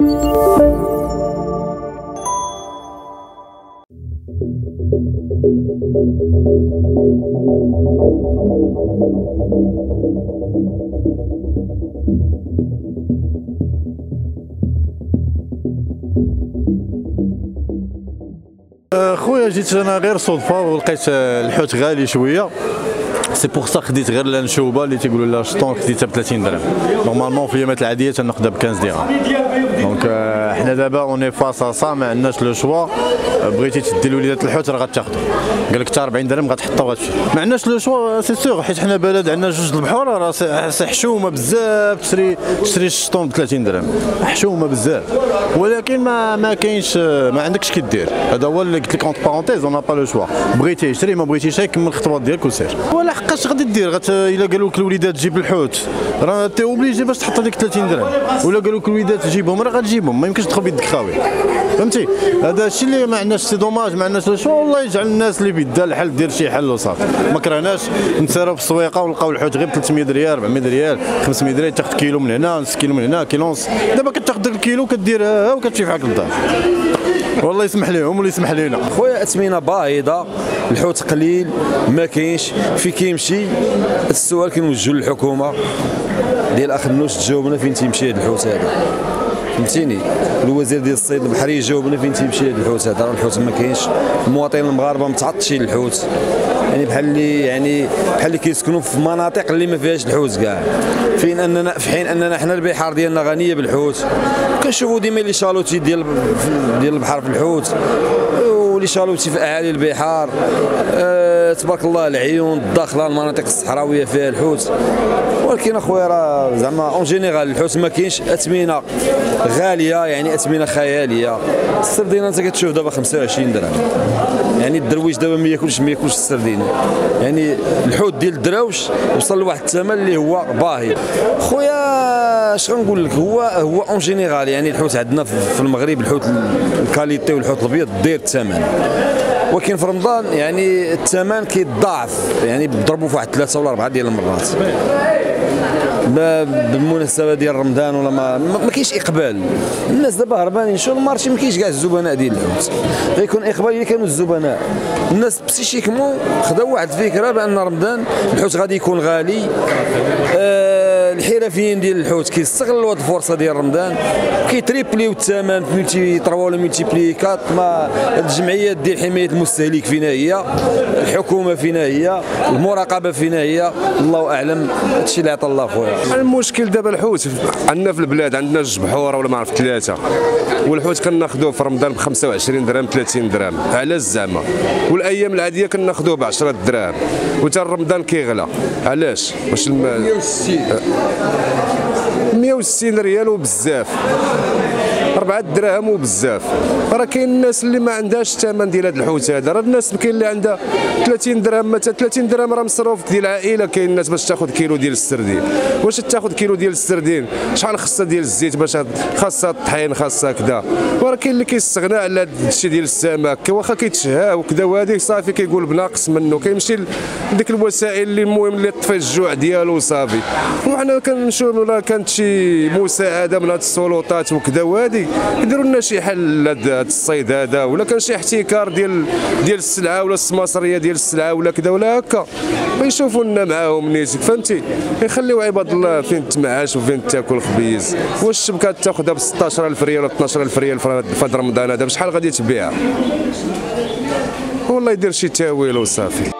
خويا جيت انا غير صدفه ولقيت الحوت غالي شويه، سي بوغ سا خديت غير الانشوبه اللي تيقولوا لها شطون، خديتها ب 30 درهم. نورمالمون في الايامات العاديه تناخذها ب 15 درهم. دونك حنا دابا اوني فاس ا سا، ما عندناش لو شوا. بغيتي تدي لوليدات الحوت راه غتاخذو، قال لك حتى 40 درهم غتحطها وغتمشي. ما عندناش لو شوا سي سيغ، حيت حنا بلد عندنا جوج البحور راه حشومه بزاف. تشري الشطون ب 30 درهم حشومه بزاف، ولكن ما كاينش، ما عندكش كدير. هذا هو اللي قلت لك اونت بارونتيز، اون با لو شوا. بغيتي اشري، ما بغيتيش كمل الخطوات ديالك وسير. ولا حقاش غادي دير؟ الا قالوا لك الوليدات جيب الحوت، راه تي اوبليجي باش تحط هذيك 30 درهم. ولا قالوا لك الوليدات جيبهم، راه غتجيبهم، ما يمكنش تدخل بيدك خاوي. فهمتي؟ هذا الشيء اللي ما عندناش، سي دوماج ما عندناش. والله يجعل الناس اللي بيدها الحل دير شي حل وصافي. ما كرهناش نسيروا في السويقه ونلقاو الحوت غير 300 ريال، 400 ريال، 500 ريال، تاخذ كيلو من هنا، نص كيلو من هنا، كيلو ونص. دابا كتاخذ الكيلو كديرها وكتمشي فحالك للدار. والله يسمح لهم والله يسمح لينا. خويا اثمنه باهظه، الحوت قليل، ما كاينش في كيمشي. هذا السؤال كنوجهوا للحكومه ديال اخنوش تجاوبنا فين تيمشي هذا الحوت هذا، فهمتيني؟ الوزير ديال الصيد البحري يجاوبنا فين تيمشي هذا الحوت هذا. راه الحوت ما كاينش، المواطنين المغاربه متعطشين للحوت، يعني بحال اللي كيسكنوا في مناطق اللي ما فيهاش الحوت كاع. في حين اننا حنا البحار ديالنا غنيه بالحوت. كنشوفوا ديما لي شالوتي ديال البحر في الحوت، ولي شالوتي في اعالي البحار. تبارك الله، العيون الداخله، المناطق الصحراويه فيها الحوت. ولكن اخويا راه زعما اون جينيرال الحوت ما كاينش، اثمنه غاليه، يعني اثمنه خياليه. السردينه انت كتشوف دابا 25 درهم، يعني الدرويش دابا ما ياكلش السردينه. يعني الحوت ديال الدراوش وصل لواحد الثمن اللي هو باهظ. خويا اش غنقول لك، هو اون جينيرال، يعني الحوت عندنا في المغرب، الحوت الكاليتي والحوت الابيض دير الثمن. ولكن في رمضان يعني الثمن كيتضاعف، يعني بضربوا في واحد 3 ولا 4 ديال المرات. بالمناسبه ديال رمضان ولا ما كاينش اقبال. الناس دابا هربانين، شوف المارشي ما كاينش كاع الزبناء ديال الحوت. غيكون اقبال الا كانوا الزبناء. الناس بسيشيكمون خداو واحد الفكره بان رمضان الحوت غادي يكون غالي. الحرفيين ديال الحوت كيستغلوا هذه الفرصه ديال رمضان، كيتريبليو الثمن في ملتي 3 ولا ملتي بلي 4. ما الجمعيات ديال حمايه المستهلك فينا هي، الحكومه فينا هي، المراقبه فينا هي، الله اعلم. هادشي اللي عطى الله خويا. المشكل دابا الحوت عندنا في البلاد، عندنا 2 بحوره ولا ما عرفت 3، والحوت كناخذوه في رمضان ب 25 درهم 30 درهم على الزعمه، والايام العاديه كناخذوه ب 10 دراهم، وتا رمضان كيغلى. علاش؟ واش 160 ريال وبزاف، 4 دراهم وبزاف. راه كاين الناس اللي ما عندهاش الثمن ديال هذا الحوت هذا. راه الناس كاين اللي عندها 30 درهم، مثلا 30 درهم راه مصروف ديال العائله. كاين الناس باش تاخذ كيلو ديال السردين، واش تاخذ كيلو ديال السردين شحال خاصها ديال الزيت، باش خاصها الطحين، خاصها كذا. وراه كاين اللي كيستغنى على هذا الشيء ديال السمك، واخا كيتشهى وكذا وهذيك صافي كيقول بناقص منه، كيمشي لديك الوسائل اللي المهم اللي تطفي الجوع ديالو وصافي. وحنا كنشوفوا راه كانت شي مساعده من هاد السلطات وكذا وهذه، يديروا لنا شي حل لهذا الصيد هذا، ولا كان شي احتكار ديال السلعه ولا السماسريه ديال السلعه ولا كذا ولا هكا، ما يشوفوا لنا معاهم نيتك، فهمتي؟ يخليو عباد الله فين تمعاش وفين تاكل خبيز. واش الشبكه تاخذها ب 16000 ريال ولا 12000 ريال في هذا رمضان هذا، بشحال غادي تبيعها؟ والله يدير شي تاويل وصافي.